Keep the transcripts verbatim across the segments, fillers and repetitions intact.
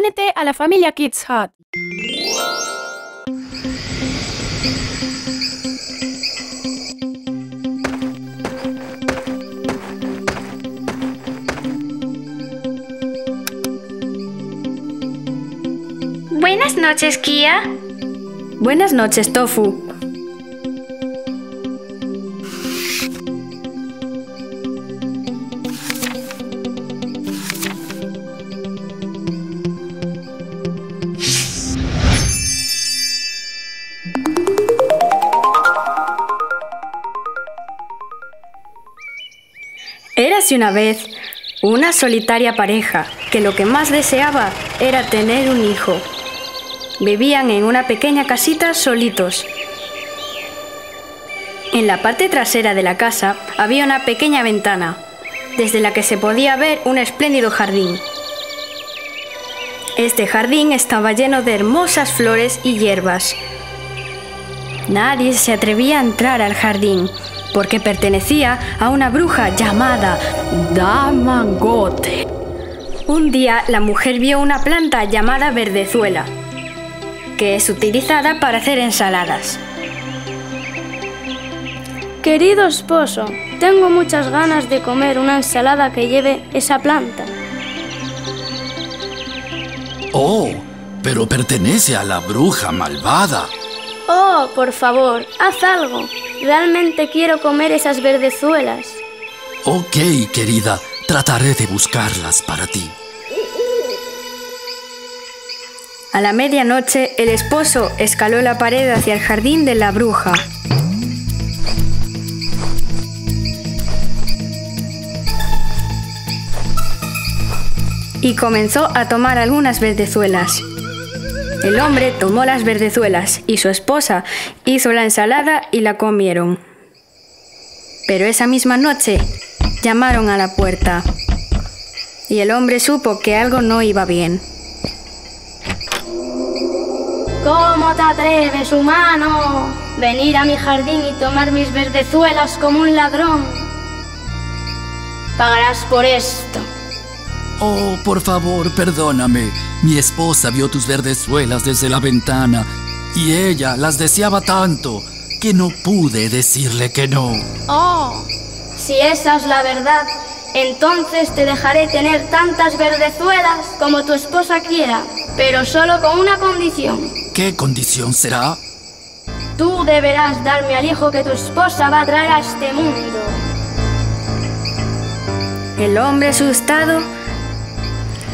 Únete a la familia Kids Hut. Buenas noches, Kia. Buenas noches, Tofu. Érase una vez una solitaria pareja que lo que más deseaba era tener un hijo. Vivían en una pequeña casita solitos. En la parte trasera de la casa había una pequeña ventana, desde la que se podía ver un espléndido jardín. Este jardín estaba lleno de hermosas flores y hierbas. Nadie se atrevía a entrar al jardín, porque pertenecía a una bruja llamada Damangote. Un día la mujer vio una planta llamada verdezuela, que es utilizada para hacer ensaladas. Querido esposo, tengo muchas ganas de comer una ensalada que lleve esa planta. Oh, pero pertenece a la bruja malvada. Oh, por favor, haz algo. Realmente quiero comer esas verdezuelas. Ok, querida, trataré de buscarlas para ti. A la medianoche, el esposo escaló la pared hacia el jardín de la bruja. Y comenzó a tomar algunas verdezuelas. El hombre tomó las verdezuelas y su esposa hizo la ensalada y la comieron. Pero esa misma noche, llamaron a la puerta. Y el hombre supo que algo no iba bien. ¿Cómo te atreves, humano? Venir a mi jardín y tomar mis verdezuelas como un ladrón. Pagarás por esto. Oh, por favor, perdóname. Mi esposa vio tus verdezuelas desde la ventana y ella las deseaba tanto que no pude decirle que no. Oh, si esa es la verdad, entonces te dejaré tener tantas verdezuelas como tu esposa quiera, pero solo con una condición. ¿Qué condición será? Tú deberás darme al hijo que tu esposa va a traer a este mundo. El hombre asustado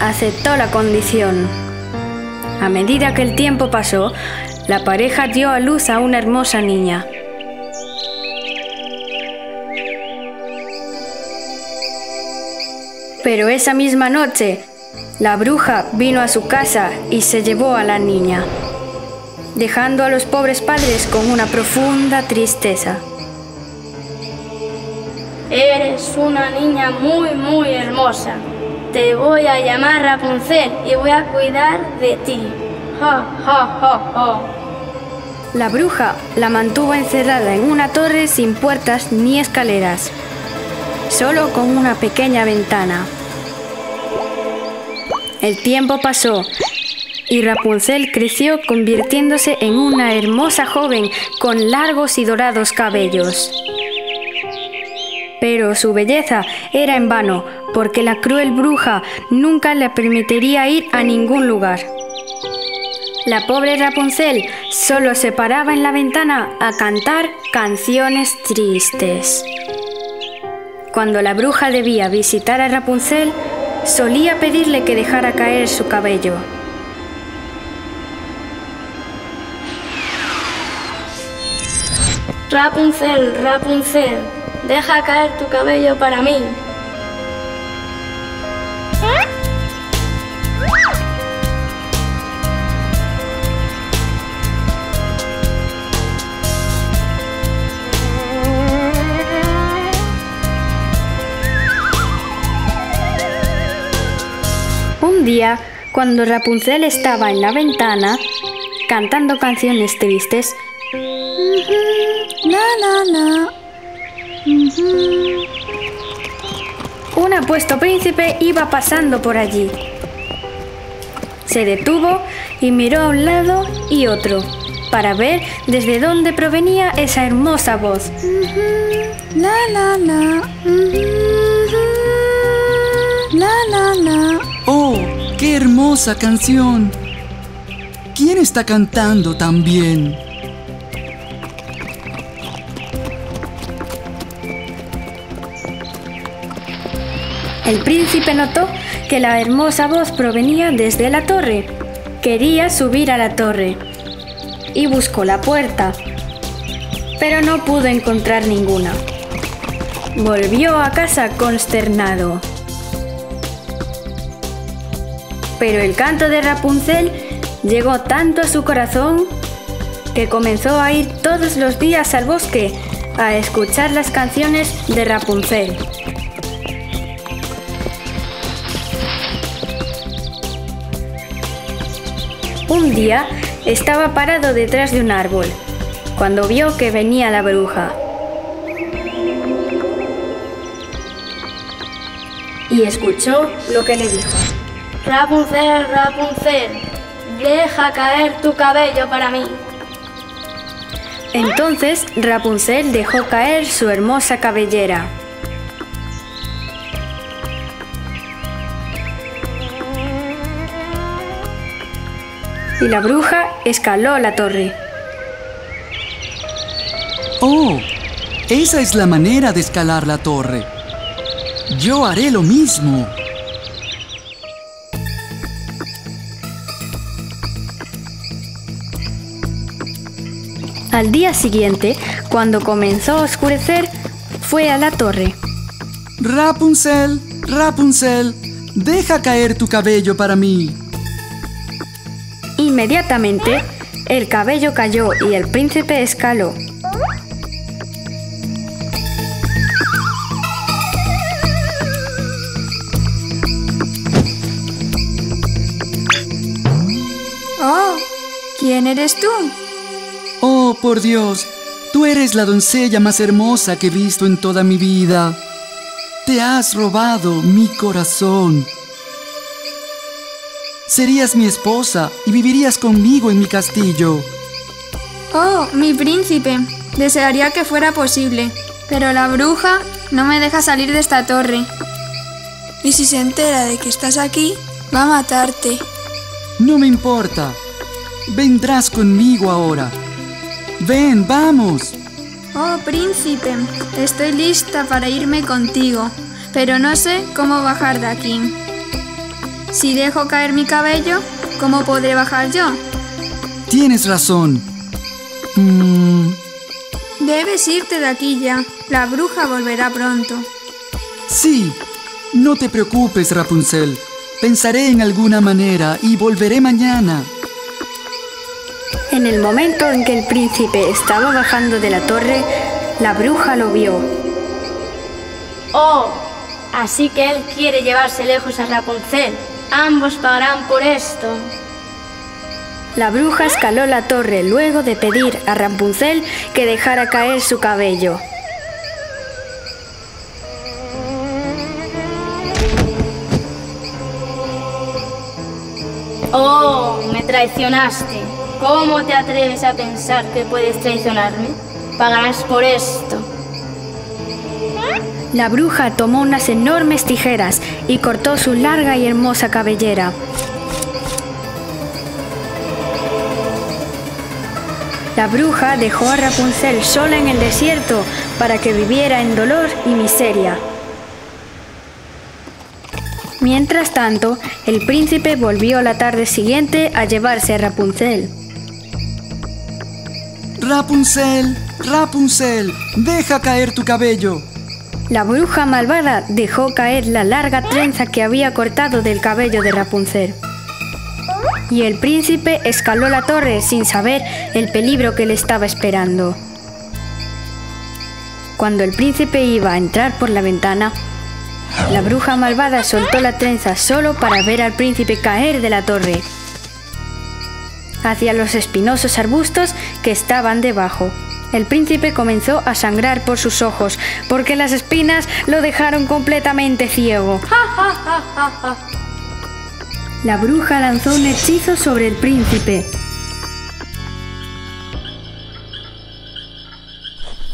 aceptó la condición. A medida que el tiempo pasó, la pareja dio a luz a una hermosa niña. Pero esa misma noche, la bruja vino a su casa y se llevó a la niña, dejando a los pobres padres con una profunda tristeza. Eres una niña muy, muy hermosa. Te voy a llamar Rapunzel y voy a cuidar de ti. Ja, ja, ja, ja. La bruja la mantuvo encerrada en una torre sin puertas ni escaleras, solo con una pequeña ventana. El tiempo pasó y Rapunzel creció convirtiéndose en una hermosa joven con largos y dorados cabellos. Pero su belleza era en vano, porque la cruel bruja nunca le permitiría ir a ningún lugar. La pobre Rapunzel solo se paraba en la ventana a cantar canciones tristes. Cuando la bruja debía visitar a Rapunzel, solía pedirle que dejara caer su cabello. Rapunzel, Rapunzel, deja caer tu cabello para mí. Día, cuando Rapunzel estaba en la ventana cantando canciones tristes, un apuesto príncipe iba pasando por allí. Se detuvo y miró a un lado y otro, para ver desde dónde provenía esa hermosa voz. Uh-huh. La, la, la. Uh-huh. La, la, la. ¡Oh, qué hermosa canción! ¿Quién está cantando tan bien? El príncipe notó que la hermosa voz provenía desde la torre. Quería subir a la torre y buscó la puerta, pero no pudo encontrar ninguna. Volvió a casa consternado. Pero el canto de Rapunzel llegó tanto a su corazón que comenzó a ir todos los días al bosque a escuchar las canciones de Rapunzel. Un día estaba parado detrás de un árbol, cuando vio que venía la bruja. Y escuchó lo que le dijo. Rapunzel, Rapunzel, deja caer tu cabello para mí. Entonces Rapunzel dejó caer su hermosa cabellera. Y la bruja escaló la torre. ¡Oh! Esa es la manera de escalar la torre. Yo haré lo mismo. Al día siguiente, cuando comenzó a oscurecer, fue a la torre. Rapunzel, Rapunzel, deja caer tu cabello para mí. Inmediatamente, el cabello cayó y el príncipe escaló. Oh, ¿quién eres tú? Oh, por Dios, tú eres la doncella más hermosa que he visto en toda mi vida. Te has robado mi corazón. Serías mi esposa y vivirías conmigo en mi castillo. Oh, mi príncipe. Desearía que fuera posible, pero la bruja no me deja salir de esta torre. Y si se entera de que estás aquí, va a matarte. No me importa. Vendrás conmigo ahora. Ven, vamos. Oh, príncipe, estoy lista para irme contigo, pero no sé cómo bajar de aquí. Si dejo caer mi cabello, ¿cómo podré bajar yo? Tienes razón. Mm. Debes irte de aquí ya. La bruja volverá pronto. Sí. No te preocupes, Rapunzel. Pensaré en alguna manera y volveré mañana. En el momento en que el príncipe estaba bajando de la torre, la bruja lo vio. ¡Oh! Así que él quiere llevarse lejos a Rapunzel. Ambos pagarán por esto. La bruja escaló la torre luego de pedir a Rapunzel que dejara caer su cabello. Oh, me traicionaste. ¿Cómo te atreves a pensar que puedes traicionarme? Pagarás por esto. La bruja tomó unas enormes tijeras y cortó su larga y hermosa cabellera. La bruja dejó a Rapunzel sola en el desierto para que viviera en dolor y miseria. Mientras tanto, el príncipe volvió la tarde siguiente a llevarse a Rapunzel. Rapunzel, Rapunzel, deja caer tu cabello. La bruja malvada dejó caer la larga trenza que había cortado del cabello de Rapunzel. Y el príncipe escaló la torre sin saber el peligro que le estaba esperando. Cuando el príncipe iba a entrar por la ventana, la bruja malvada soltó la trenza solo para ver al príncipe caer de la torre hacia los espinosos arbustos que estaban debajo. El príncipe comenzó a sangrar por sus ojos, porque las espinas lo dejaron completamente ciego. La bruja lanzó un hechizo sobre el príncipe.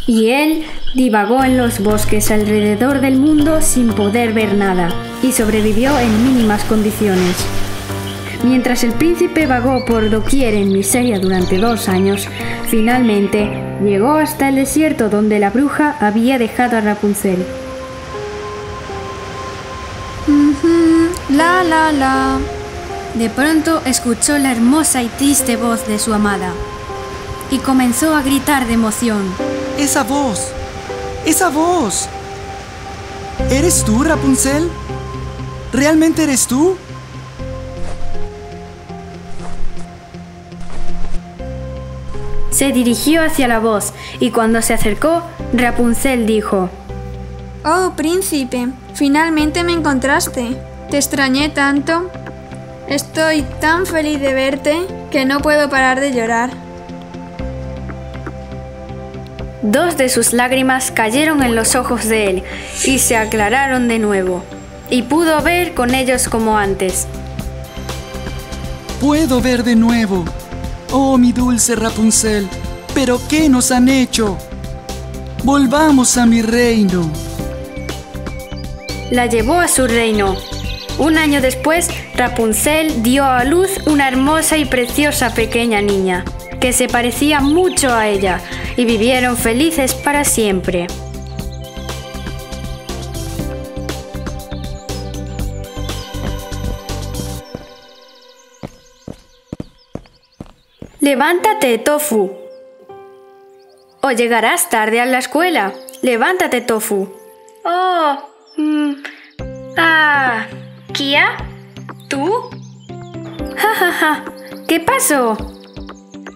Y él divagó en los bosques alrededor del mundo sin poder ver nada, y sobrevivió en mínimas condiciones. Mientras el príncipe vagó por doquier en miseria durante dos años, finalmente llegó hasta el desierto donde la bruja había dejado a Rapunzel. Mm-hmm, la la la. De pronto escuchó la hermosa y triste voz de su amada, y comenzó a gritar de emoción. ¡Esa voz! ¡Esa voz! ¿Eres tú, Rapunzel? ¿Realmente eres tú? Se dirigió hacia la voz, y cuando se acercó, Rapunzel dijo: «Oh, príncipe, finalmente me encontraste. Te extrañé tanto. Estoy tan feliz de verte que no puedo parar de llorar». Dos de sus lágrimas cayeron en los ojos de él, y se aclararon de nuevo, y pudo ver con ellos como antes. «¡Puedo ver de nuevo! ¡Oh, mi dulce Rapunzel! ¿Pero qué nos han hecho? ¡Volvamos a mi reino!». La llevó a su reino. Un año después, Rapunzel dio a luz una hermosa y preciosa pequeña niña, que se parecía mucho a ella, y vivieron felices para siempre. ¡Levántate, Tofu! O llegarás tarde a la escuela. ¡Levántate, Tofu! ¡Oh! Mm, ¡Ah! ¿Kia? ¿Tú? ¡Ja, ja, ja! ¿Qué pasó?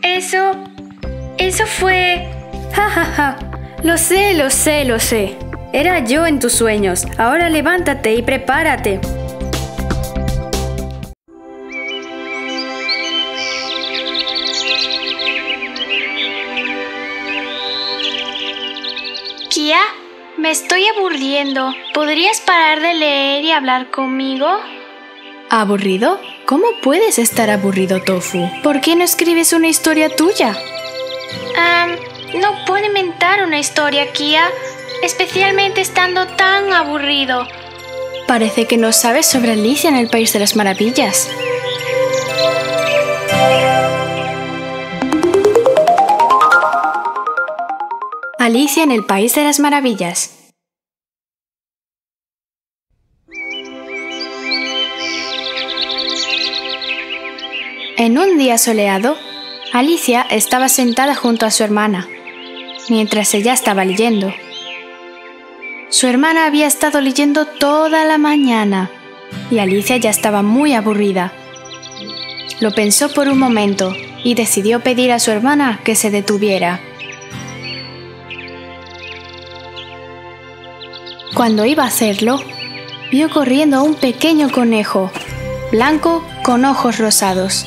Eso... Eso fue... ¡Ja, ja, ja! Lo sé, lo sé, lo sé. Era yo en tus sueños. Ahora levántate y prepárate. Kia, me estoy aburriendo. ¿Podrías parar de leer y hablar conmigo? ¿Aburrido? ¿Cómo puedes estar aburrido, Tofu? ¿Por qué no escribes una historia tuya? Um, no puedo inventar una historia, Kia, especialmente estando tan aburrido. Parece que no sabes sobre Alicia en el País de las Maravillas. Alicia en el País de las Maravillas. En un día soleado, Alicia estaba sentada junto a su hermana, mientras ella estaba leyendo. Su hermana había estado leyendo toda la mañana, y Alicia ya estaba muy aburrida. Lo pensó por un momento y decidió pedir a su hermana que se detuviera. Cuando iba a hacerlo, vio corriendo a un pequeño conejo, blanco con ojos rosados.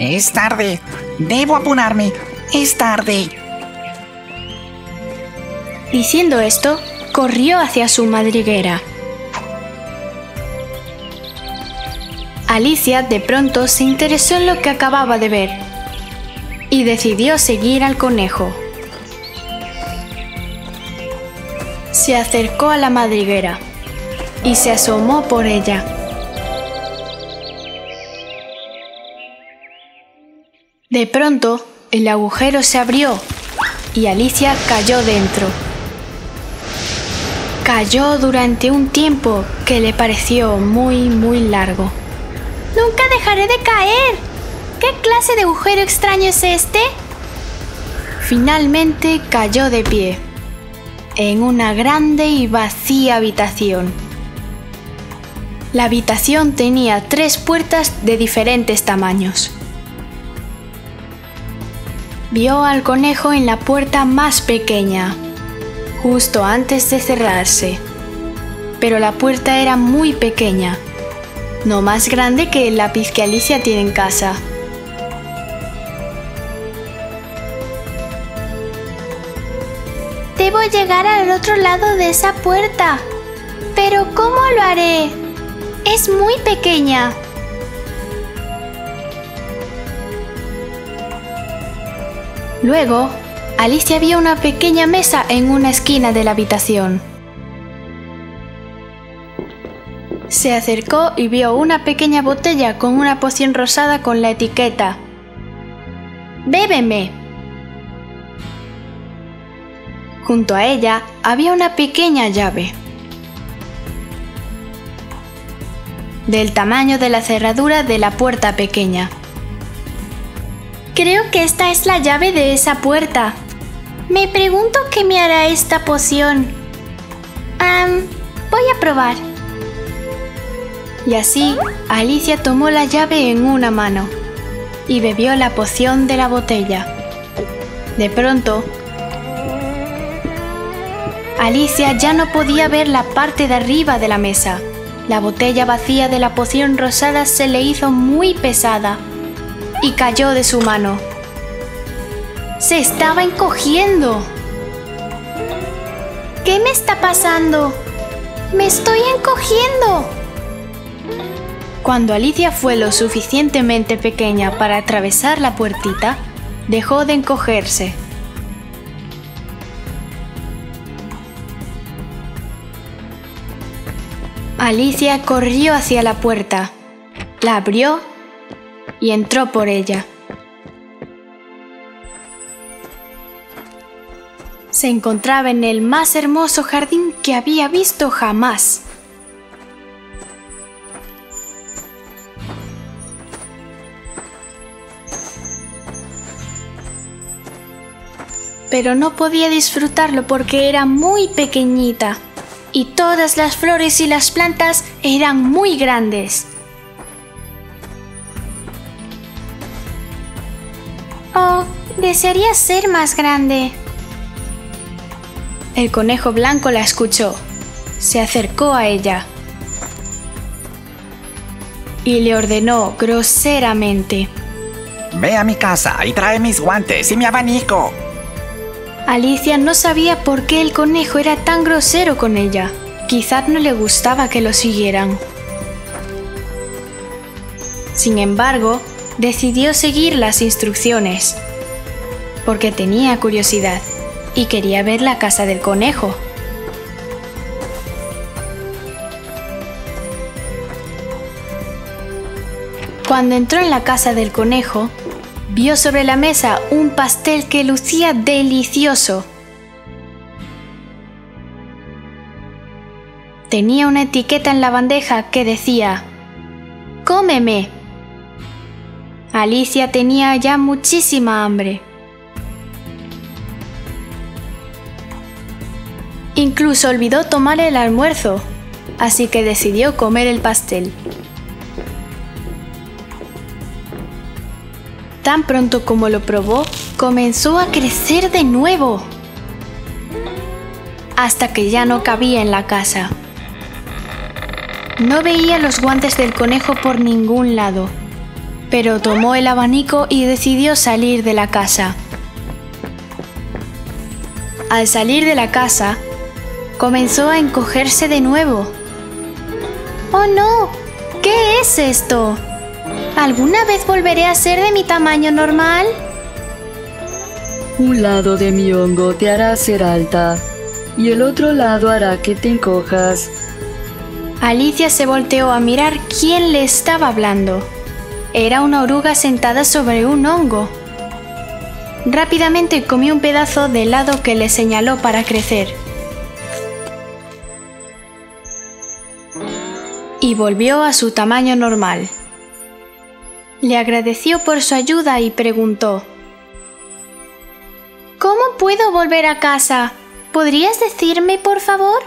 Es tarde, debo apurarme, es tarde. Diciendo esto, corrió hacia su madriguera. Alicia de pronto se interesó en lo que acababa de ver y decidió seguir al conejo. Se acercó a la madriguera y se asomó por ella. De pronto, el agujero se abrió y Alicia cayó dentro. Cayó durante un tiempo que le pareció muy, muy largo. ¡Nunca dejaré de caer! ¿Qué clase de agujero extraño es este? Finalmente cayó de pie en una grande y vacía habitación. La habitación tenía tres puertas de diferentes tamaños. Vio al conejo en la puerta más pequeña, justo antes de cerrarse. Pero la puerta era muy pequeña, no más grande que el lápiz que Alicia tiene en casa. Debo llegar al otro lado de esa puerta. ¿Pero cómo lo haré? Es muy pequeña. Luego, Alicia vio una pequeña mesa en una esquina de la habitación. Se acercó y vio una pequeña botella con una poción rosada con la etiqueta «¡Bébeme!». Junto a ella había una pequeña llave, del tamaño de la cerradura de la puerta pequeña. Creo que esta es la llave de esa puerta. Me pregunto qué me hará esta poción. Um, voy a probar. Y así, Alicia tomó la llave en una mano y bebió la poción de la botella. De pronto, Alicia ya no podía ver la parte de arriba de la mesa. La botella vacía de la poción rosada se le hizo muy pesada y cayó de su mano. ¡Se estaba encogiendo! ¿Qué me está pasando? ¡Me estoy encogiendo! Cuando Alicia fue lo suficientemente pequeña para atravesar la puertita, dejó de encogerse. Alicia corrió hacia la puerta, la abrió y entró por ella. Se encontraba en el más hermoso jardín que había visto jamás. Pero no podía disfrutarlo porque era muy pequeñita. Y todas las flores y las plantas eran muy grandes. Oh, desearía ser más grande. El conejo blanco la escuchó. Se acercó a ella. Y le ordenó groseramente. Ve a mi casa y trae mis guantes y mi abanico. Alicia no sabía por qué el conejo era tan grosero con ella. Quizás no le gustaba que lo siguieran. Sin embargo, decidió seguir las instrucciones, porque tenía curiosidad y quería ver la casa del conejo. Cuando entró en la casa del conejo, vio sobre la mesa un pastel que lucía delicioso. Tenía una etiqueta en la bandeja que decía, ¡cómeme! Alicia tenía ya muchísima hambre. Incluso olvidó tomar el almuerzo, así que decidió comer el pastel. Tan pronto como lo probó, comenzó a crecer de nuevo, hasta que ya no cabía en la casa. No veía los guantes del conejo por ningún lado, pero tomó el abanico y decidió salir de la casa. Al salir de la casa, comenzó a encogerse de nuevo. ¡Oh no! ¿Qué es esto? ¿Alguna vez volveré a ser de mi tamaño normal? Un lado de mi hongo te hará ser alta, y el otro lado hará que te encojas. Alicia se volteó a mirar quién le estaba hablando. Era una oruga sentada sobre un hongo. Rápidamente comió un pedazo del lado que le señaló para crecer. Y volvió a su tamaño normal. Le agradeció por su ayuda y preguntó, ¿cómo puedo volver a casa? ¿Podrías decirme, por favor?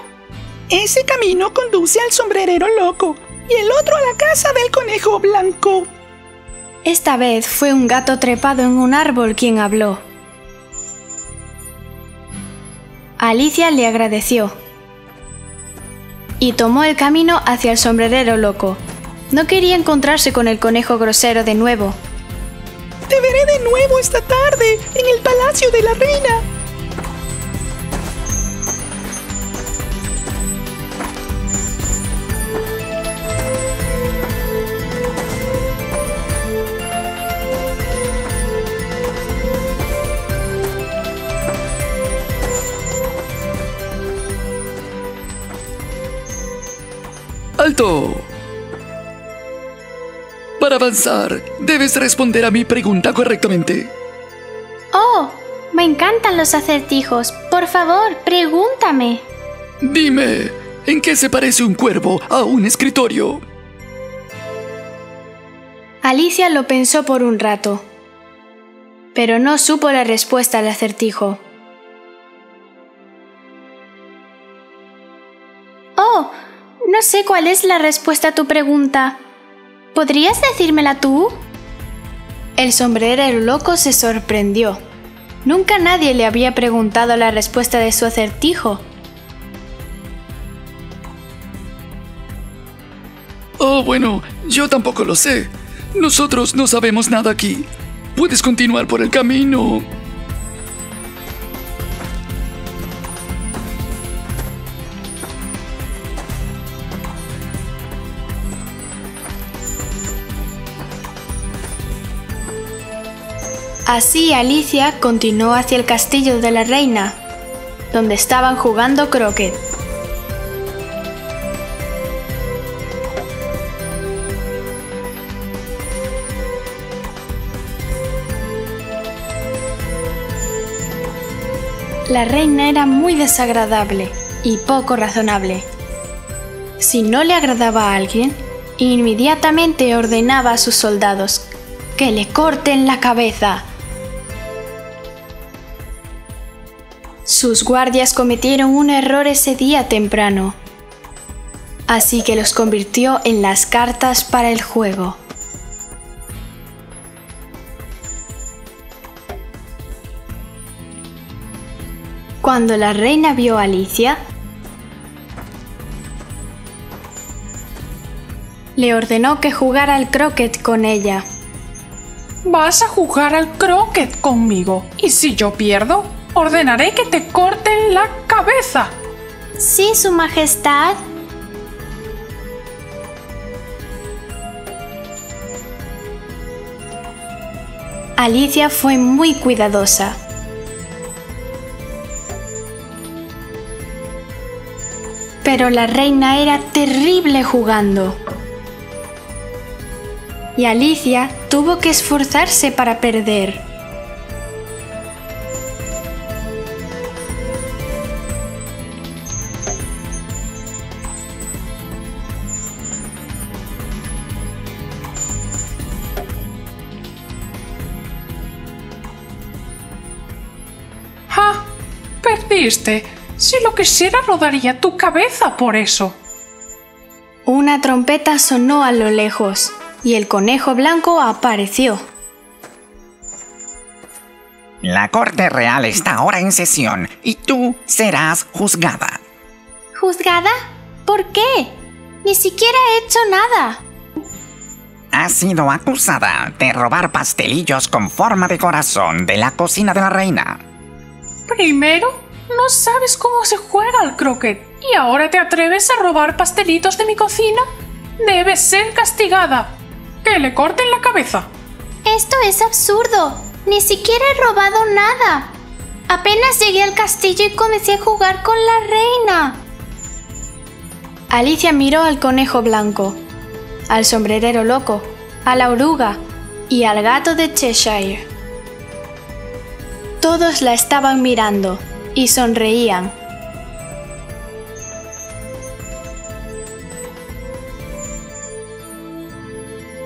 Ese camino conduce al sombrerero loco y el otro a la casa del conejo blanco. Esta vez fue un gato trepado en un árbol quien habló. Alicia le agradeció y tomó el camino hacia el sombrerero loco. No quería encontrarse con el conejo grosero de nuevo. Te veré de nuevo esta tarde, en el palacio de la reina. momento. Para avanzar, debes responder a mi pregunta correctamente. Oh, me encantan los acertijos. Por favor, pregúntame. Dime, ¿en qué se parece un cuervo a un escritorio? Alicia lo pensó por un rato, pero no supo la respuesta al acertijo. Oh, no sé cuál es la respuesta a tu pregunta. ¿Podrías decírmela tú? El sombrerero loco se sorprendió. Nunca nadie le había preguntado la respuesta de su acertijo. Oh, bueno, yo tampoco lo sé. Nosotros no sabemos nada aquí. Puedes continuar por el camino. Así Alicia continuó hacia el castillo de la reina, donde estaban jugando croquet. La reina era muy desagradable y poco razonable. Si no le agradaba a alguien, inmediatamente ordenaba a sus soldados que le corten la cabeza. Sus guardias cometieron un error ese día temprano, así que los convirtió en las cartas para el juego. Cuando la reina vio a Alicia, le ordenó que jugara al croquet con ella. Vas a jugar al croquet conmigo, y si yo pierdo, ordenaré que te corten la cabeza. Sí, Su Majestad. Alicia fue muy cuidadosa. Pero la reina era terrible jugando. Y Alicia tuvo que esforzarse para perder. ¡Ja! ¡Perdiste! Si lo quisiera, rodaría tu cabeza por eso. Una trompeta sonó a lo lejos y el conejo blanco apareció. La corte real está ahora en sesión y tú serás juzgada. ¿Juzgada? ¿Por qué? Ni siquiera he hecho nada. Has sido acusada de robar pastelillos con forma de corazón de la cocina de la reina. Primero, no sabes cómo se juega al croquet y ahora te atreves a robar pastelitos de mi cocina. Debes ser castigada. Que le corten la cabeza. Esto es absurdo. Ni siquiera he robado nada. Apenas llegué al castillo y comencé a jugar con la reina. Alicia miró al conejo blanco, al sombrerero loco, a la oruga y al gato de Cheshire. Todos la estaban mirando y sonreían.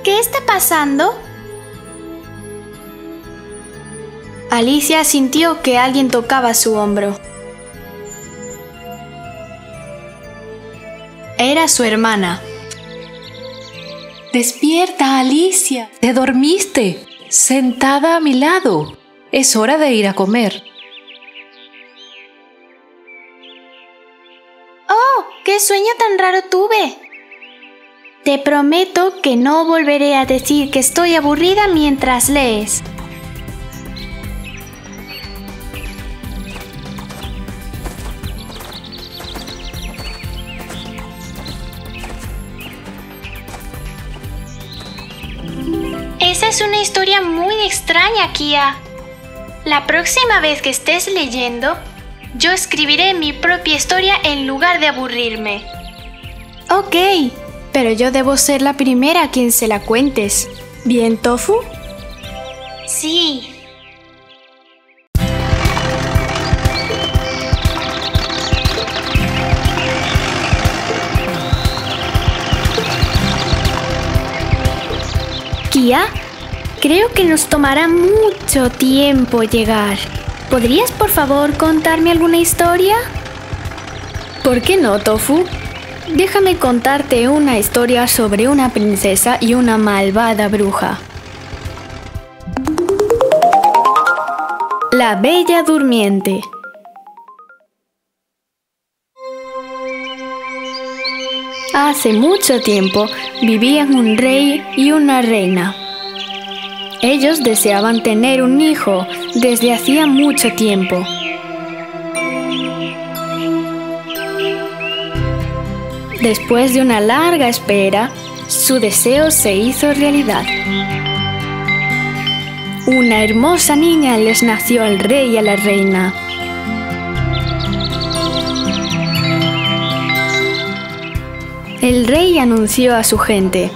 ¿Qué está pasando? Alicia sintió que alguien tocaba su hombro. Era su hermana. Despierta, Alicia. Te dormiste, sentada a mi lado. Es hora de ir a comer. ¡Qué sueño tan raro tuve! Te prometo que no volveré a decir que estoy aburrida mientras lees. Esa es una historia muy extraña, Kia. La próxima vez que estés leyendo, yo escribiré mi propia historia en lugar de aburrirme. Ok, pero yo debo ser la primera a quien se la cuentes. ¿Bien, Tofu? Sí. Kia, creo que nos tomará mucho tiempo llegar. ¿Podrías, por favor, contarme alguna historia? ¿Por qué no, Tofu? Déjame contarte una historia sobre una princesa y una malvada bruja. La Bella Durmiente. Hace mucho tiempo vivían un rey y una reina. Ellos deseaban tener un hijo desde hacía mucho tiempo. Después de una larga espera, su deseo se hizo realidad. Una hermosa niña les nació al rey y a la reina. El rey anunció a su gente: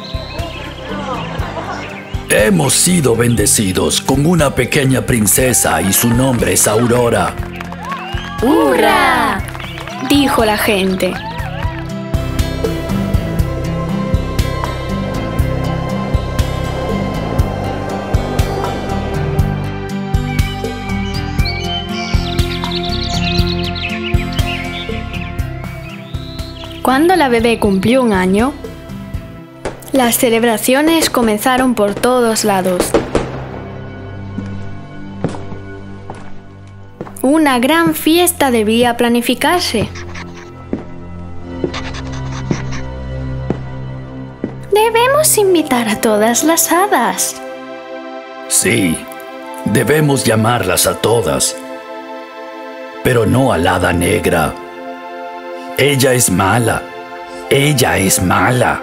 hemos sido bendecidos con una pequeña princesa y su nombre es Aurora. ¡Hurra!, dijo la gente. Cuando la bebé cumplió un año, las celebraciones comenzaron por todos lados. Una gran fiesta debía planificarse. Debemos invitar a todas las hadas. Sí, debemos llamarlas a todas, pero no a la Hada Negra. Ella es mala. Ella es mala.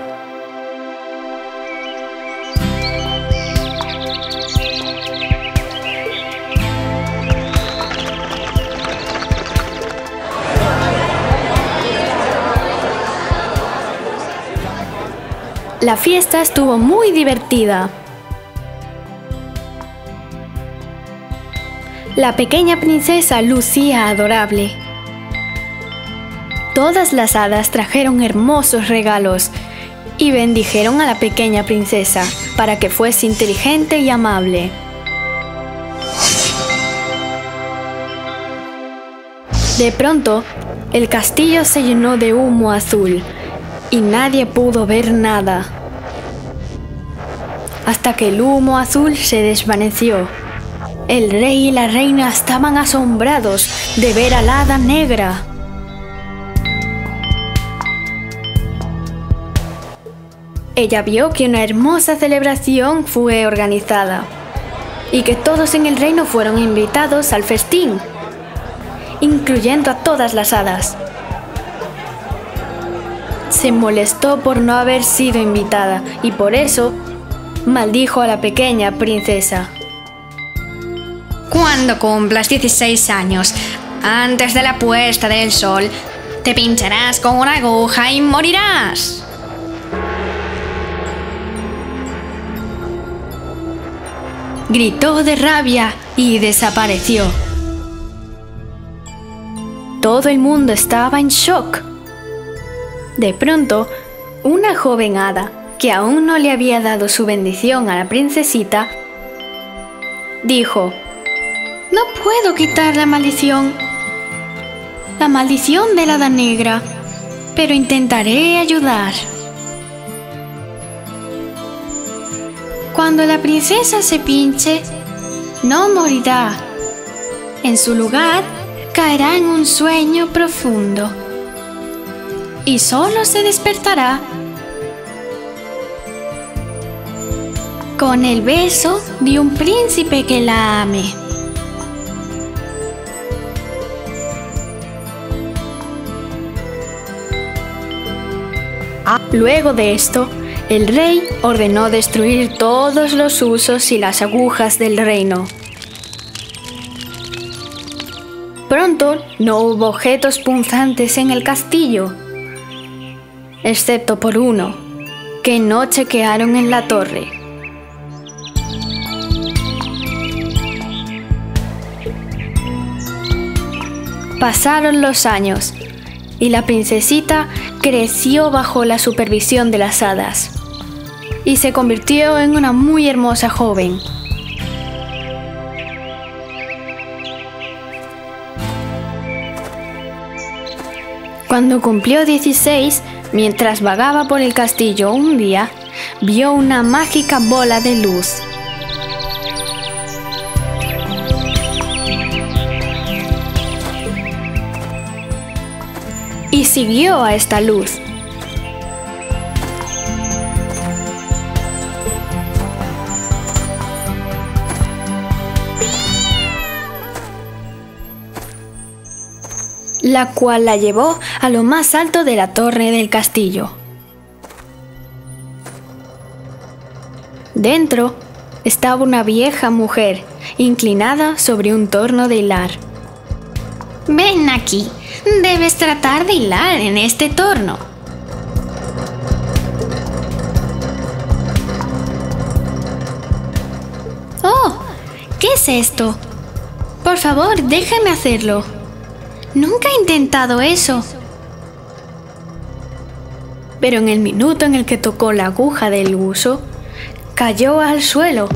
La fiesta estuvo muy divertida. La pequeña princesa lucía adorable. Todas las hadas trajeron hermosos regalos y bendijeron a la pequeña princesa para que fuese inteligente y amable. De pronto, el castillo se llenó de humo azul y nadie pudo ver nada, hasta que el humo azul se desvaneció. El rey y la reina estaban asombrados de ver a la Hada Negra. Ella vio que una hermosa celebración fue organizada y que todos en el reino fueron invitados al festín, incluyendo a todas las hadas. Se molestó por no haber sido invitada y por eso maldijo a la pequeña princesa. Cuando cumplas dieciséis años, antes de la puesta del sol, te pincharás con una aguja y morirás. Gritó de rabia y desapareció. Todo el mundo estaba en shock. De pronto, una joven hada, que aún no le había dado su bendición a la princesita, dijo: no puedo quitar la maldición, la maldición de la Hada Negra, pero intentaré ayudar. Cuando la princesa se pinche, no morirá. En su lugar, caerá en un sueño profundo y solo se despertará con el beso de un príncipe que la ame. Luego de esto, el rey ordenó destruir todos los husos y las agujas del reino. Pronto no hubo objetos punzantes en el castillo, excepto por uno, que no chequearon en la torre. Pasaron los años y la princesita creció bajo la supervisión de las hadas y se convirtió en una muy hermosa joven. Cuando cumplió dieciséis, mientras vagaba por el castillo un día, vio una mágica bola de luz. Y siguió a esta luz. La cual la llevó a lo más alto de la torre del castillo. Dentro estaba una vieja mujer, inclinada sobre un torno de hilar. Ven aquí, debes tratar de hilar en este torno. Oh, ¿qué es esto? Por favor, déjame hacerlo. Nunca he intentado eso. Pero en el minuto en el que tocó la aguja del huso, cayó al suelo.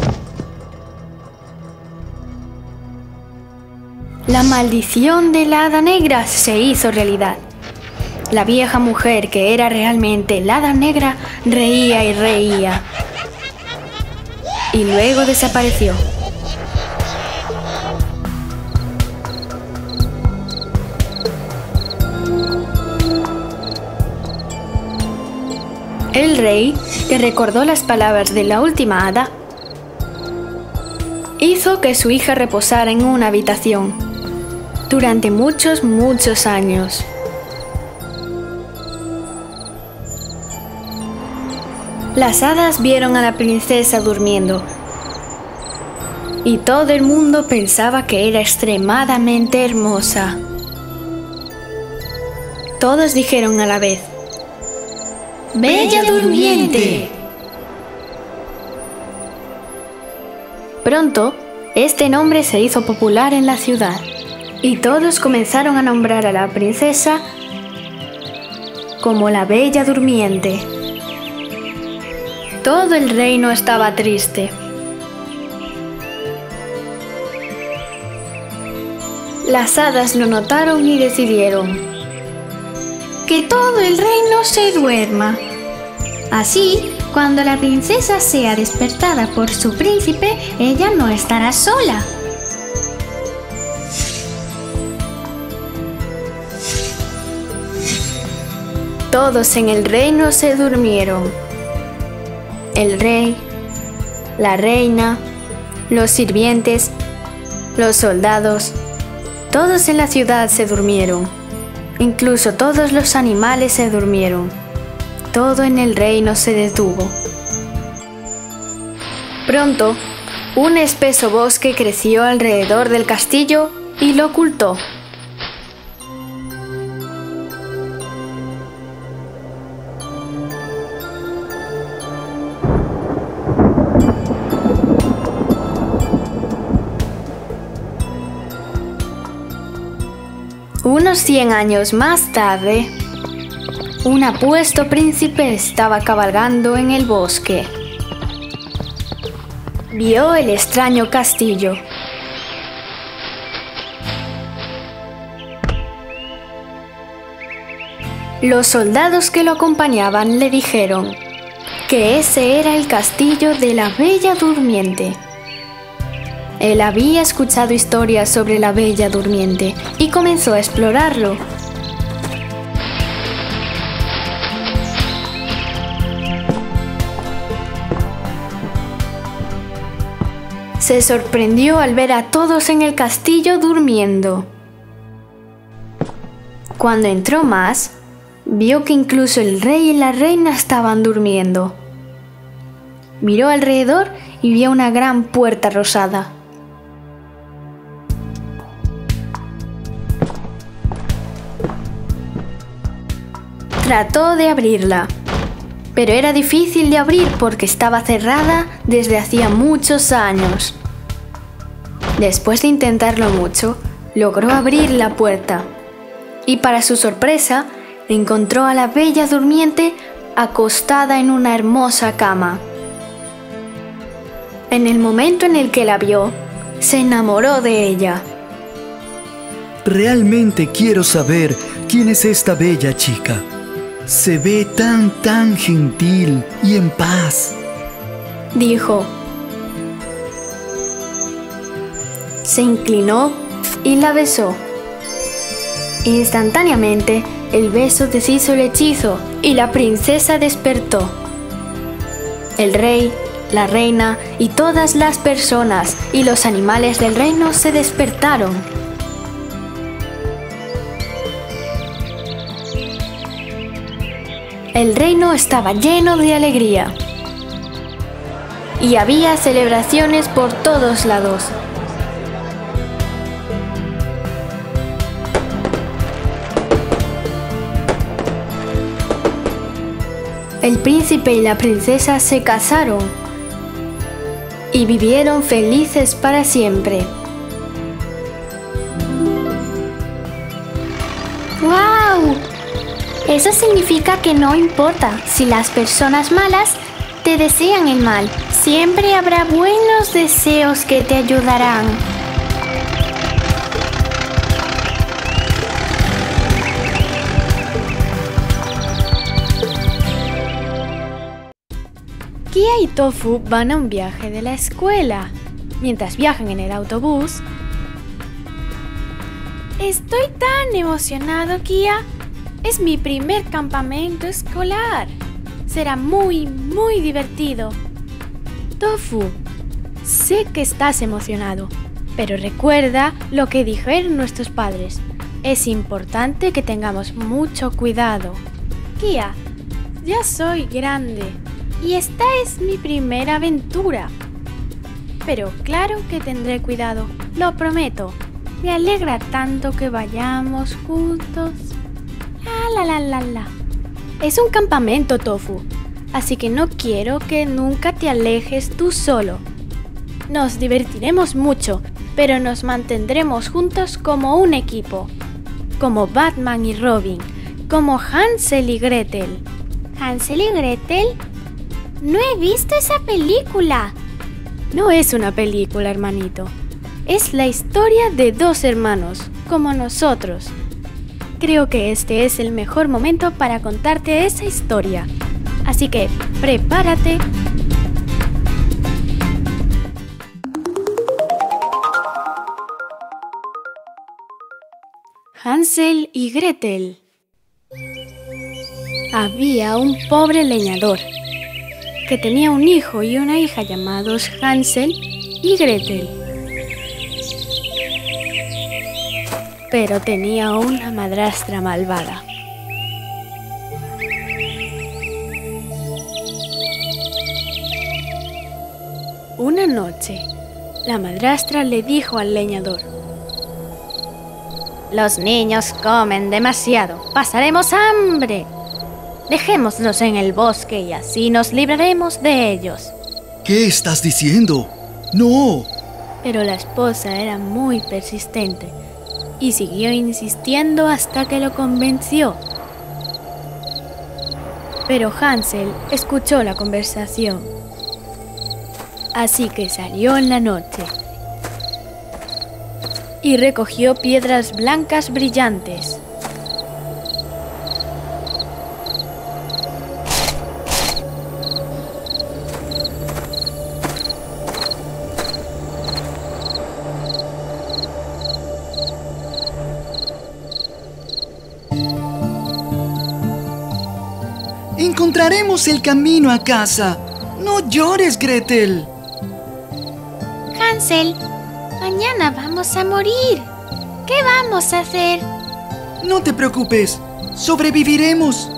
La maldición de la Hada Negra se hizo realidad. La vieja mujer, que era realmente la Hada Negra, reía y reía. Y luego desapareció. El rey, que recordó las palabras de la última hada, hizo que su hija reposara en una habitación durante muchos, muchos años. Las hadas vieron a la princesa durmiendo y todo el mundo pensaba que era extremadamente hermosa. Todos dijeron a la vez: ¡Bella Durmiente! Pronto, este nombre se hizo popular en la ciudad y todos comenzaron a nombrar a la princesa como la Bella Durmiente. Todo el reino estaba triste. Las hadas lo notaron y decidieron: que todo el reino se duerma. Así, cuando la princesa sea despertada por su príncipe, ella no estará sola. Todos en el reino se durmieron. El rey, la reina, los sirvientes, los soldados, todos en la ciudad se durmieron. Incluso todos los animales se durmieron. Todo en el reino se detuvo. Pronto, un espeso bosque creció alrededor del castillo y lo ocultó. Unos cien años más tarde, un apuesto príncipe estaba cabalgando en el bosque. Vio el extraño castillo. Los soldados que lo acompañaban le dijeron que ese era el castillo de la Bella Durmiente. Él había escuchado historias sobre la Bella Durmiente y comenzó a explorarlo. Se sorprendió al ver a todos en el castillo durmiendo. Cuando entró más, vio que incluso el rey y la reina estaban durmiendo. Miró alrededor y vio una gran puerta rosada. Trató de abrirla, pero era difícil de abrir porque estaba cerrada desde hacía muchos años. Después de intentarlo mucho, logró abrir la puerta y para su sorpresa encontró a la Bella Durmiente acostada en una hermosa cama. En el momento en el que la vio, se enamoró de ella. Realmente quiero saber quién es esta bella chica. Se ve tan, tan gentil y en paz, dijo. Se inclinó y la besó. Instantáneamente, el beso deshizo el hechizo y la princesa despertó. El rey, la reina y todas las personas y los animales del reino se despertaron. El reino estaba lleno de alegría y había celebraciones por todos lados. El príncipe y la princesa se casaron y vivieron felices para siempre. ¡Wow! Eso significa que no importa si las personas malas te desean el mal. Siempre habrá buenos deseos que te ayudarán. Kia y Tofu van a un viaje de la escuela. Mientras viajan en el autobús... Estoy tan emocionado, Kia. Es mi primer campamento escolar. Será muy, muy divertido. Tofu, sé que estás emocionado, pero recuerda lo que dijeron nuestros padres. Es importante que tengamos mucho cuidado. Kia, ya soy grande. Y esta es mi primera aventura. Pero claro que tendré cuidado, lo prometo. Me alegra tanto que vayamos juntos. La la la la la. Es un campamento, Tofu. Así que no quiero que nunca te alejes tú solo. Nos divertiremos mucho, pero nos mantendremos juntos como un equipo. Como Batman y Robin. Como Hansel y Gretel. ¿Hansel y Gretel? ¡No he visto esa película! No es una película, hermanito. Es la historia de dos hermanos, como nosotros. Creo que este es el mejor momento para contarte esa historia. Así que, prepárate. Hansel y Gretel. Había un pobre leñador que tenía un hijo y una hija llamados Hansel y Gretel. Pero tenía una madrastra malvada. Una noche, la madrastra le dijo al leñador: los niños comen demasiado, pasaremos hambre. Dejémoslos en el bosque y así nos libraremos de ellos. ¿Qué estás diciendo? ¡No! Pero la esposa era muy persistente y siguió insistiendo hasta que lo convenció. Pero Hansel escuchó la conversación. Así que salió en la noche y recogió piedras blancas brillantes. Encontraremos el camino a casa. No llores, Gretel. Hansel, mañana vamos a morir. ¿Qué vamos a hacer? No te preocupes, sobreviviremos.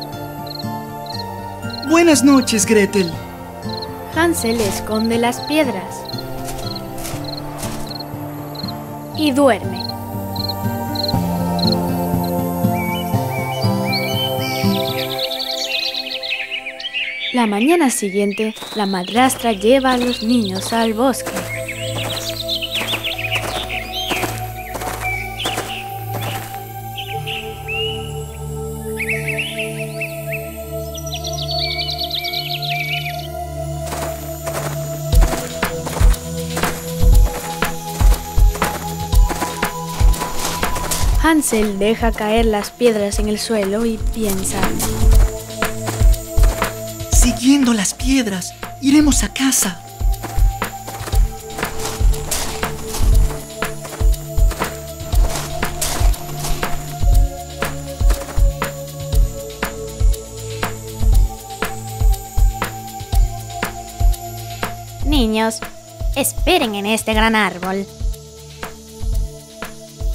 Buenas noches, Gretel. Hansel esconde las piedras y duerme. La mañana siguiente, la madrastra lleva a los niños al bosque. Hansel deja caer las piedras en el suelo y piensa. Siguiendo las piedras, iremos a casa. Niños, esperen en este gran árbol.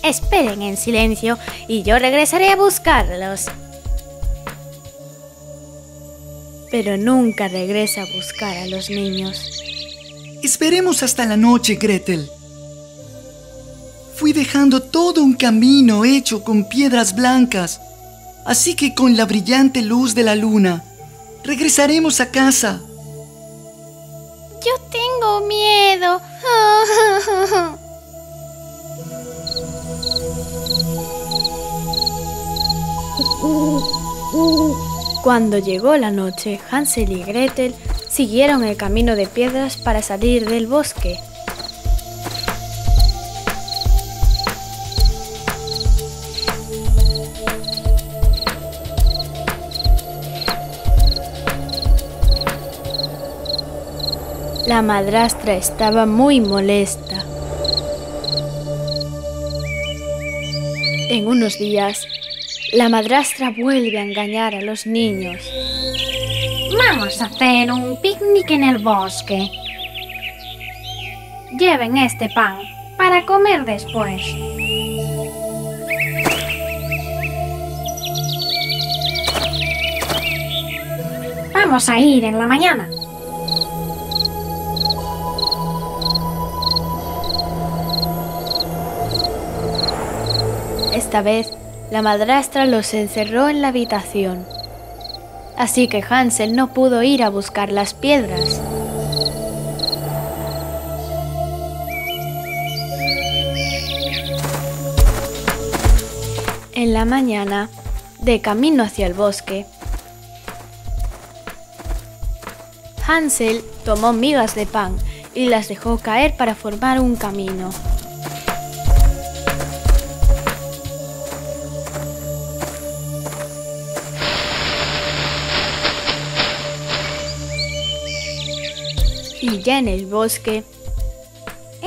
Esperen en silencio y yo regresaré a buscarlos. Pero nunca regresa a buscar a los niños. Esperemos hasta la noche, Gretel. Fui dejando todo un camino hecho con piedras blancas, así que con la brillante luz de la luna, regresaremos a casa. Yo tengo miedo. Cuando llegó la noche, Hansel y Gretel siguieron el camino de piedras para salir del bosque. La madrastra estaba muy molesta. En unos días, la madrastra vuelve a engañar a los niños. Vamos a hacer un picnic en el bosque. Lleven este pan para comer después. Vamos a ir en la mañana. Esta vez, la madrastra los encerró en la habitación, así que Hansel no pudo ir a buscar las piedras. En la mañana, de camino hacia el bosque, Hansel tomó migas de pan y las dejó caer para formar un camino. Y ya en el bosque.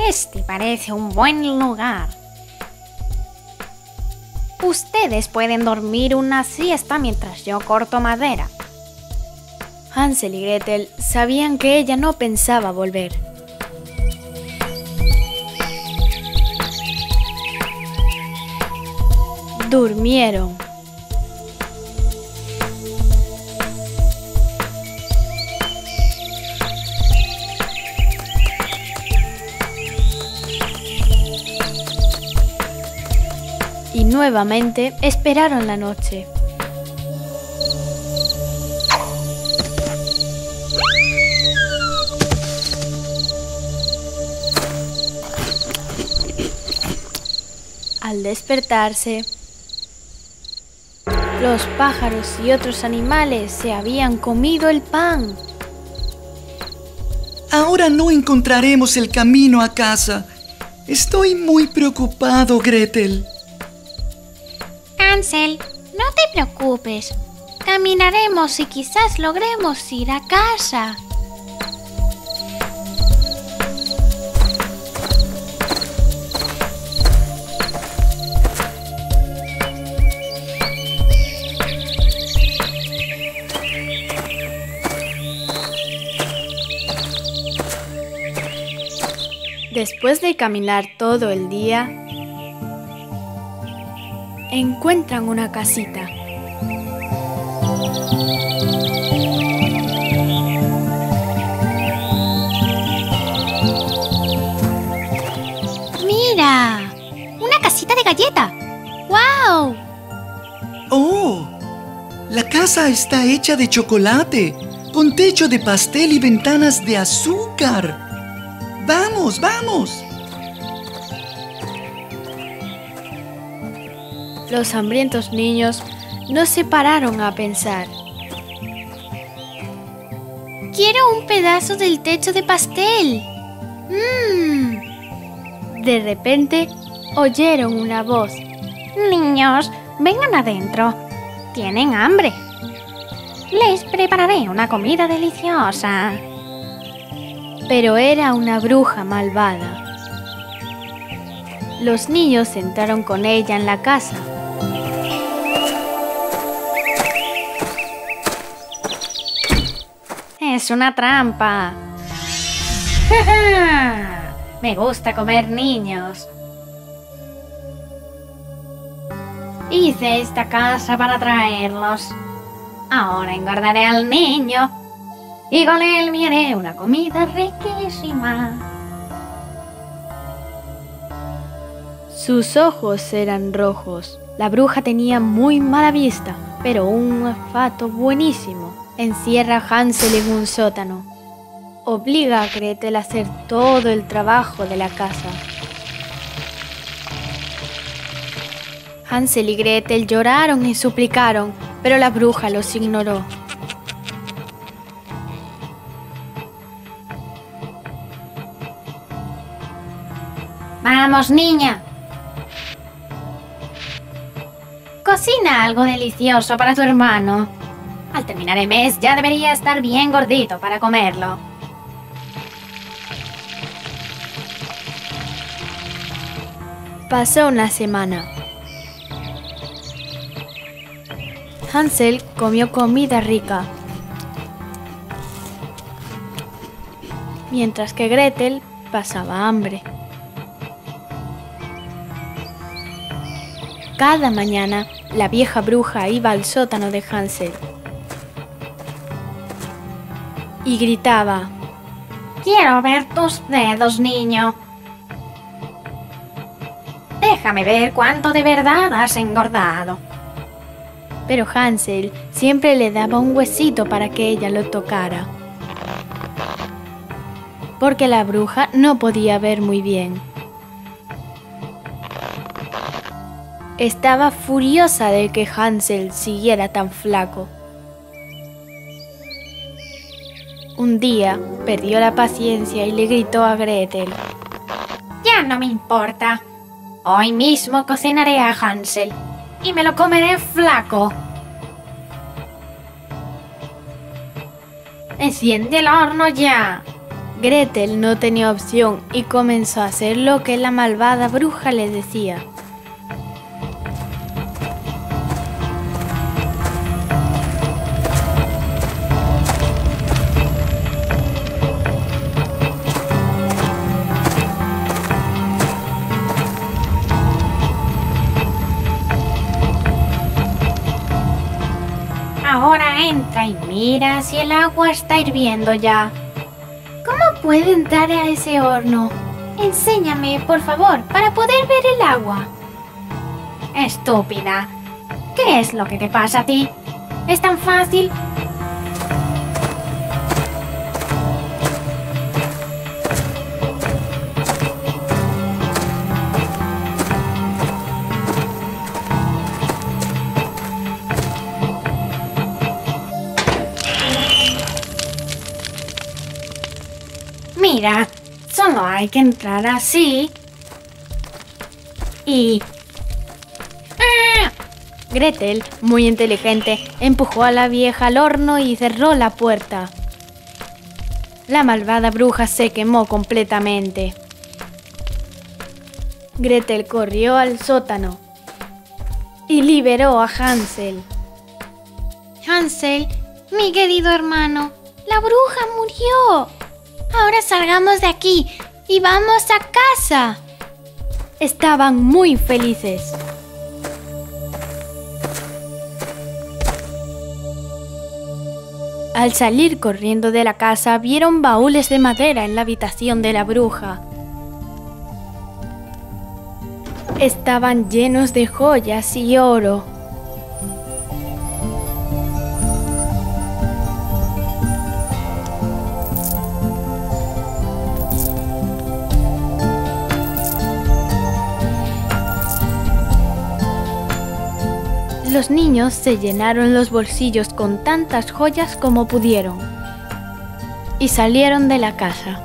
Este parece un buen lugar. Ustedes pueden dormir una siesta mientras yo corto madera. Hansel y Gretel sabían que ella no pensaba volver. Durmieron. Y nuevamente esperaron la noche. Al despertarse, los pájaros y otros animales se habían comido el pan. Ahora no encontraremos el camino a casa. Estoy muy preocupado, Gretel. Hansel, no te preocupes. Caminaremos y quizás logremos ir a casa. Después de caminar todo el día, encuentran una casita. ¡Mira! ¡Una casita de galleta! ¡Guau! ¡Oh! La casa está hecha de chocolate, con techo de pastel y ventanas de azúcar. ¡Vamos, vamos! Los hambrientos niños no se pararon a pensar. ¡Quiero un pedazo del techo de pastel! ¡Mmm! De repente, oyeron una voz. Niños, vengan adentro. Tienen hambre. Les prepararé una comida deliciosa. Pero era una bruja malvada. Los niños entraron con ella en la casa. Es una trampa. ¡Ja, ja! Me gusta comer niños. Hice esta casa para traerlos. Ahora engordaré al niño y con él me haré una comida riquísima. Sus ojos eran rojos. La bruja tenía muy mala vista, pero un olfato buenísimo. Encierra a Hansel en un sótano. Obliga a Gretel a hacer todo el trabajo de la casa. Hansel y Gretel lloraron y suplicaron, pero la bruja los ignoró. ¡Vamos, niña! Cocina algo delicioso para tu hermano. Al terminar el mes ya debería estar bien gordito para comerlo. Pasó una semana. Hansel comió comida rica, mientras que Gretel pasaba hambre. Cada mañana, la vieja bruja iba al sótano de Hansel y gritaba, ¡Quiero ver tus dedos, niño! Déjame ver cuánto de verdad has engordado. Pero Hansel siempre le daba un huesito para que ella lo tocara, porque la bruja no podía ver muy bien. Estaba furiosa de que Hansel siguiera tan flaco. Un día, perdió la paciencia y le gritó a Gretel. Ya no me importa. Hoy mismo cocinaré a Hansel y me lo comeré flaco. ¡Enciende el horno ya! Gretel no tenía opción y comenzó a hacer lo que la malvada bruja le decía. Entra y mira si el agua está hirviendo ya. ¿Cómo puedo entrar a ese horno? Enséñame, por favor, para poder ver el agua. Estúpida, ¿qué es lo que te pasa a ti? ¿Es tan fácil? Mira, solo hay que entrar así y... ¡Ah! Gretel, muy inteligente, empujó a la vieja al horno y cerró la puerta. La malvada bruja se quemó completamente. Gretel corrió al sótano y liberó a Hansel. Hansel, mi querido hermano, la bruja murió. Ahora salgamos de aquí y vamos a casa. Estaban muy felices. Al salir corriendo de la casa, vieron baúles de madera en la habitación de la bruja. Estaban llenos de joyas y oro. los niños se llenaron los bolsillos con tantas joyas como pudieron y salieron de la casa.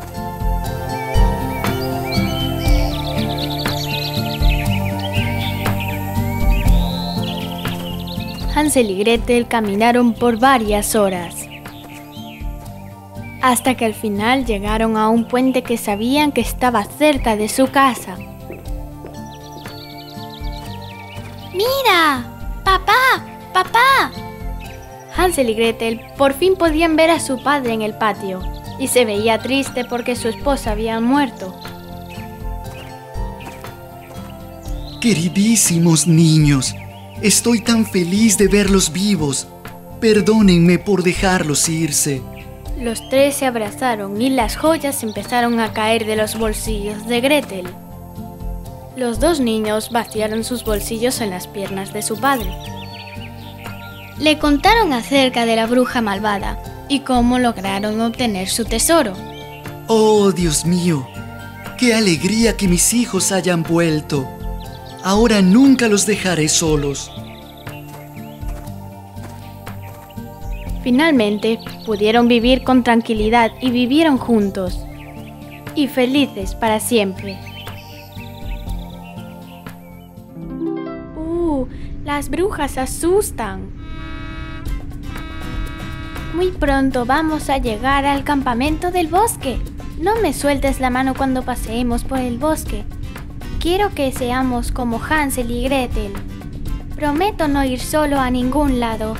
Hansel y Gretel caminaron por varias horas, hasta que al final llegaron a un puente que sabían que estaba cerca de su casa. ¡Mira! ¡Papá! ¡Papá! Hansel y Gretel por fin podían ver a su padre en el patio, y se veía triste porque su esposa había muerto. Queridísimos niños, estoy tan feliz de verlos vivos. Perdónenme por dejarlos irse. Los tres se abrazaron y las joyas empezaron a caer de los bolsillos de Gretel. Los dos niños vaciaron sus bolsillos en las piernas de su padre. Le contaron acerca de la bruja malvada y cómo lograron obtener su tesoro. ¡Oh, Dios mío! ¡Qué alegría que mis hijos hayan vuelto! Ahora nunca los dejaré solos. Finalmente, pudieron vivir con tranquilidad y vivieron juntos. Y felices para siempre. ¡Uh! ¡Las brujas asustan! Muy pronto vamos a llegar al campamento del bosque. No me sueltes la mano cuando paseemos por el bosque. Quiero que seamos como Hansel y Gretel. Prometo no ir solo a ningún lado.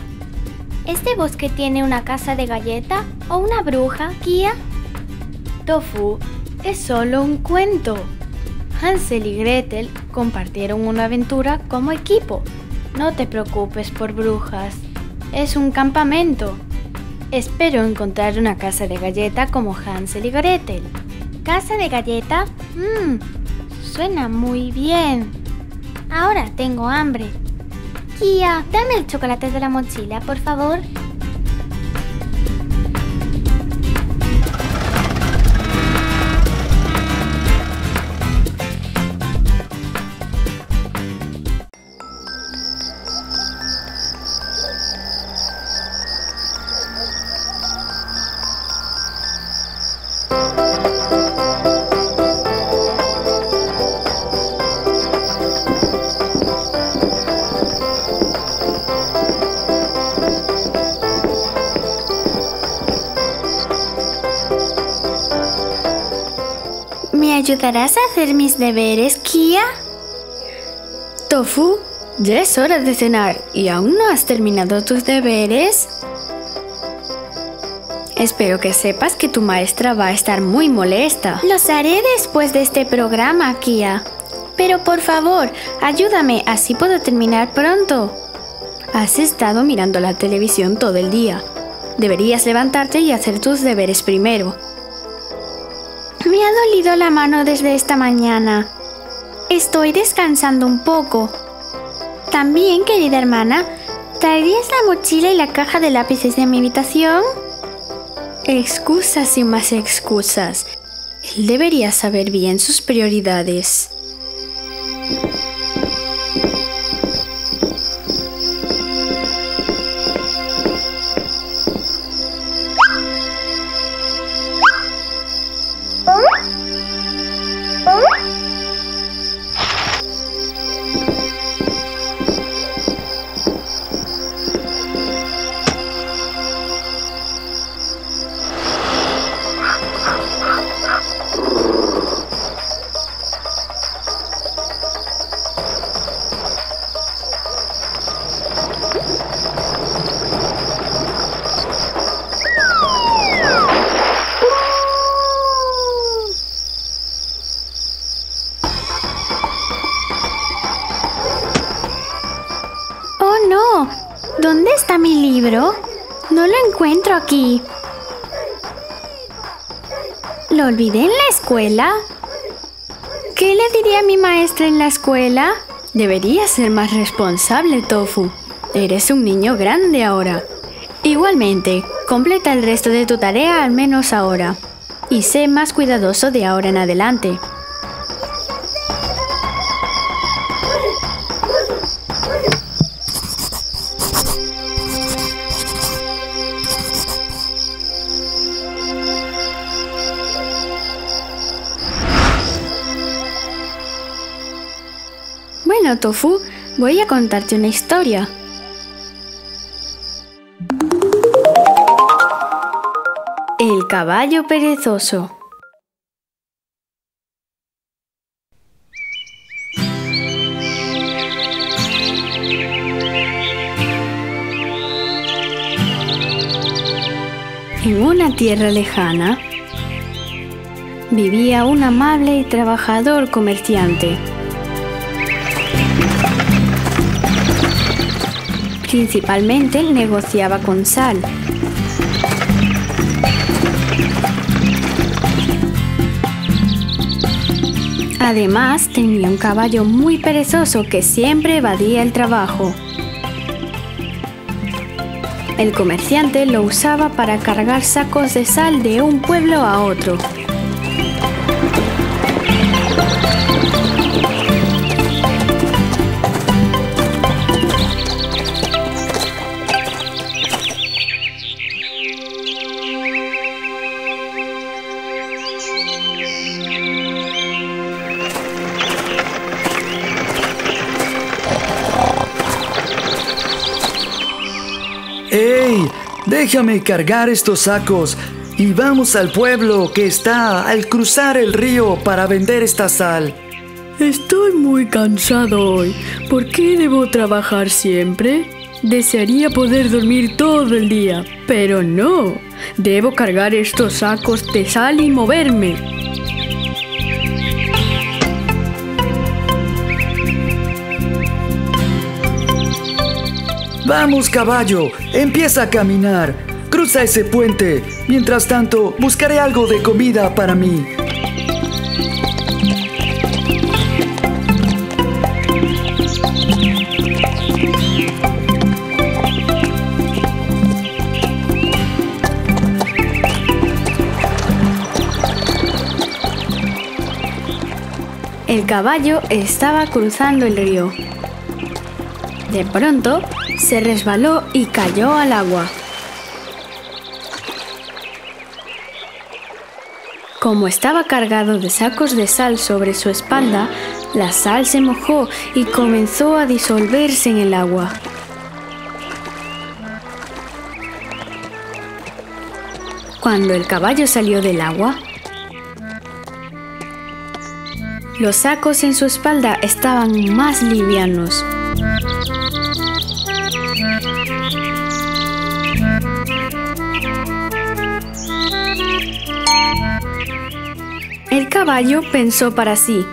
¿Este bosque tiene una casa de galleta o una bruja, Kia? Tofu, es solo un cuento. Hansel y Gretel compartieron una aventura como equipo. No te preocupes por brujas. Es un campamento. Espero encontrar una casa de galleta como Hansel y Gretel. ¿Casa de galleta? Mmm... Suena muy bien. Ahora tengo hambre. Kia, dame el chocolate de la mochila, por favor. ¿Me ayudarás a hacer mis deberes, Kia? Tofu, ya es hora de cenar y aún no has terminado tus deberes. Espero que sepas que tu maestra va a estar muy molesta. Los haré después de este programa, Kia. Pero por favor, ayúdame, así puedo terminar pronto. Has estado mirando la televisión todo el día. Deberías levantarte y hacer tus deberes primero. Me ha dolido la mano desde esta mañana. Estoy descansando un poco. También, querida hermana, ¿traerías la mochila y la caja de lápices de mi habitación? Excusas y más excusas. Él debería saber bien sus prioridades. ¿Dónde está mi libro? No lo encuentro aquí. ¿Lo olvidé en la escuela? ¿Qué le diría a mi maestra en la escuela? Deberías ser más responsable, Tofu. Eres un niño grande ahora. Igualmente, completa el resto de tu tarea al menos ahora. Y sé más cuidadoso de ahora en adelante. Bueno, Tofu, voy a contarte una historia. El caballo perezoso. En una tierra lejana vivía un amable y trabajador comerciante, principalmente negociaba con sal. Además, tenía un caballo muy perezoso que siempre evadía el trabajo. El comerciante lo usaba para cargar sacos de sal de un pueblo a otro. Déjame cargar estos sacos y vamos al pueblo que está al cruzar el río para vender esta sal. Estoy muy cansado hoy. ¿Por qué debo trabajar siempre? Desearía poder dormir todo el día, pero no. Debo cargar estos sacos de sal y moverme. ¡Vamos, caballo! ¡Empieza a caminar! ¡Cruza ese puente! Mientras tanto, buscaré algo de comida para mí. El caballo estaba cruzando el río. De pronto, se resbaló y cayó al agua. Como estaba cargado de sacos de sal sobre su espalda, la sal se mojó y comenzó a disolverse en el agua. Cuando el caballo salió del agua, los sacos en su espalda estaban más livianos. El caballo pensó para sí: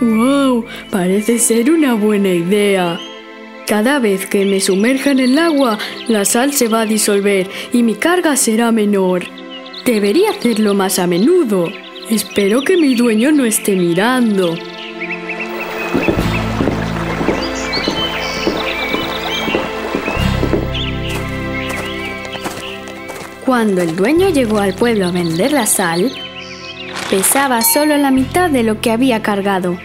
¡Wow! Parece ser una buena idea. Cada vez que me sumerja en el agua, la sal se va a disolver y mi carga será menor. Debería hacerlo más a menudo. Espero que mi dueño no esté mirando. Cuando el dueño llegó al pueblo a vender la sal, pesaba solo la mitad de lo que había cargado.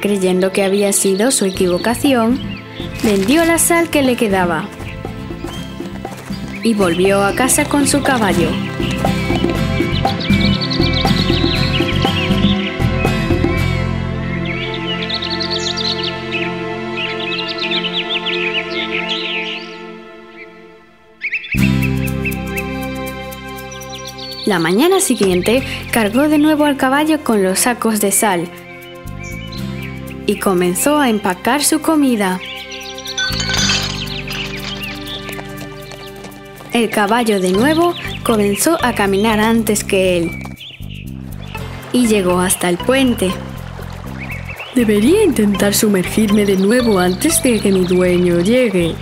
Creyendo que había sido su equivocación, vendió la sal que le quedaba y volvió a casa con su caballo. La mañana siguiente cargó de nuevo al caballo con los sacos de sal y comenzó a empacar su comida. El caballo de nuevo comenzó a caminar antes que él y llegó hasta el puente. Debería intentar sumergirme de nuevo antes de que mi dueño llegue.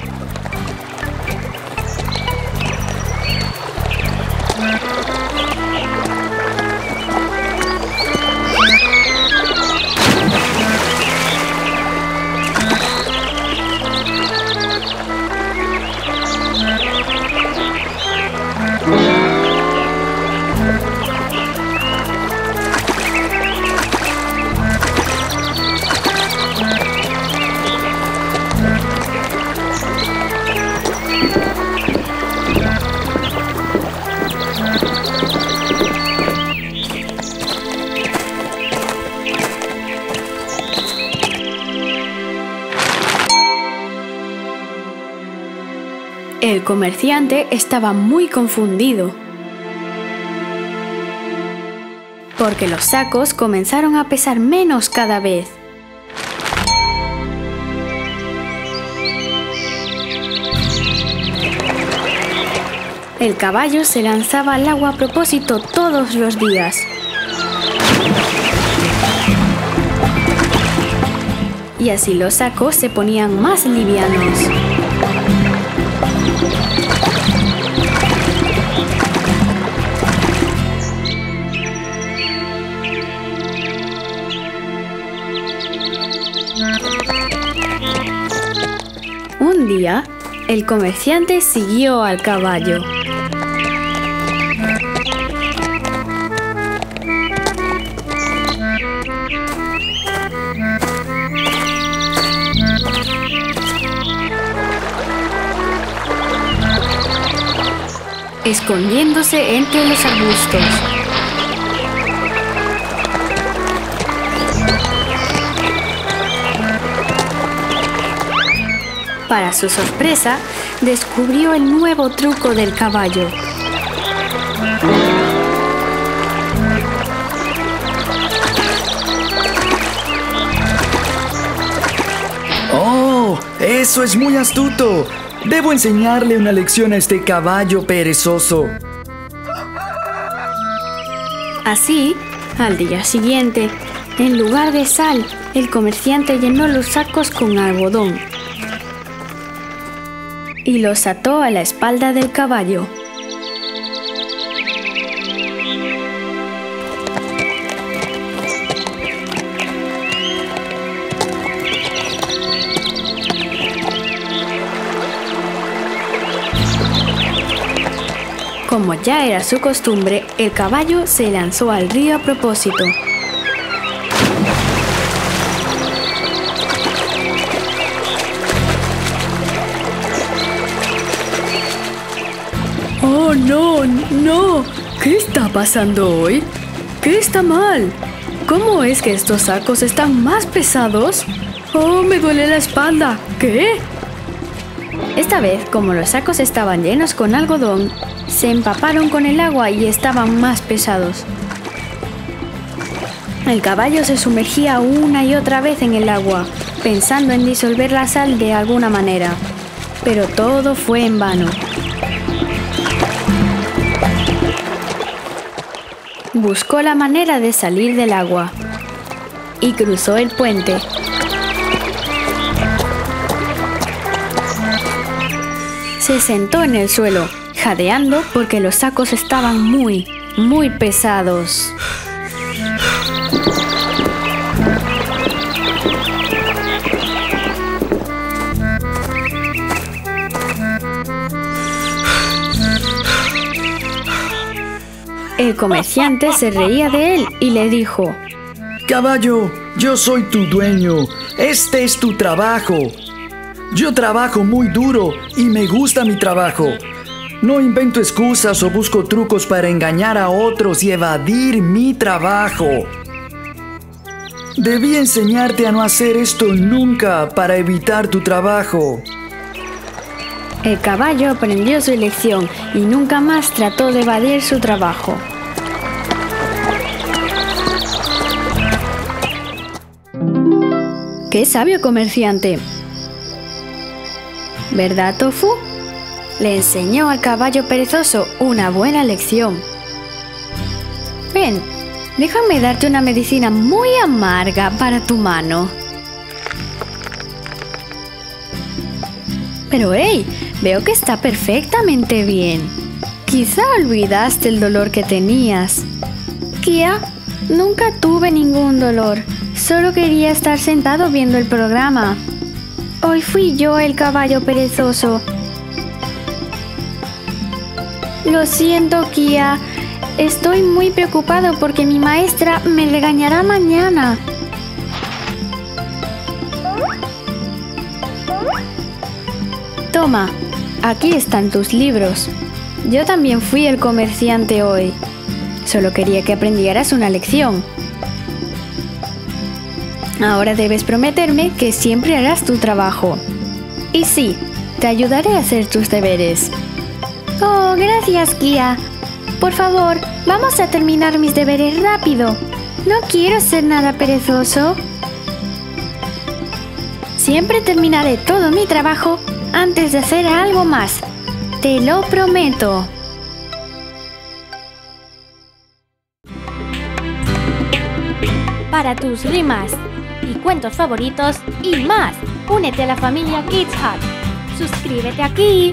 El comerciante estaba muy confundido, porque los sacos comenzaron a pesar menos cada vez. El caballo se lanzaba al agua a propósito todos los días. Y así los sacos se ponían más livianos. Un día, el comerciante siguió al caballo. Escondiéndose entre los arbustos. Para su sorpresa, descubrió el nuevo truco del caballo. ¡Oh! ¡Eso es muy astuto! Debo enseñarle una lección a este caballo perezoso. Así, al día siguiente, en lugar de sal, el comerciante llenó los sacos con algodón y los ató a la espalda del caballo. Como ya era su costumbre, el caballo se lanzó al río a propósito. ¡Oh, no! ¡No! ¿Qué está pasando hoy? ¿Qué está mal? ¿Cómo es que estos sacos están más pesados? ¡Oh, me duele la espalda! ¿Qué? Esta vez, como los sacos estaban llenos con algodón, se empaparon con el agua y estaban más pesados. El caballo se sumergía una y otra vez en el agua, pensando en disolver la sal de alguna manera. Pero todo fue en vano. Buscó la manera de salir del agua y cruzó el puente. Se sentó en el suelo, jadeando porque los sacos estaban muy, muy pesados. El comerciante se reía de él y le dijo: «Caballo, yo soy tu dueño. Este es tu trabajo. Yo trabajo muy duro y me gusta mi trabajo. No invento excusas o busco trucos para engañar a otros y evadir mi trabajo. Debí enseñarte a no hacer esto nunca para evitar tu trabajo». El caballo aprendió su lección y nunca más trató de evadir su trabajo. ¡Qué sabio comerciante! ¿Verdad, Tofu? Le enseñó al caballo perezoso una buena lección. Ven, déjame darte una medicina muy amarga para tu mano. Pero hey, veo que está perfectamente bien. Quizá olvidaste el dolor que tenías. Kia, nunca tuve ningún dolor. Solo quería estar sentado viendo el programa. Hoy fui yo el caballo perezoso. Lo siento, Kia. Estoy muy preocupado porque mi maestra me regañará mañana. Toma, aquí están tus libros. Yo también fui el comerciante hoy. Solo quería que aprendieras una lección. Ahora debes prometerme que siempre harás tu trabajo. Y sí, Te ayudaré a hacer tus deberes. Oh, gracias, Kia. Por favor, vamos a terminar mis deberes rápido. No quiero ser nada perezoso. Siempre terminaré todo mi trabajo antes de hacer algo más. Te lo prometo. Para tus rimas y cuentos favoritos y más, únete a la familia Kids Hut. Suscríbete aquí.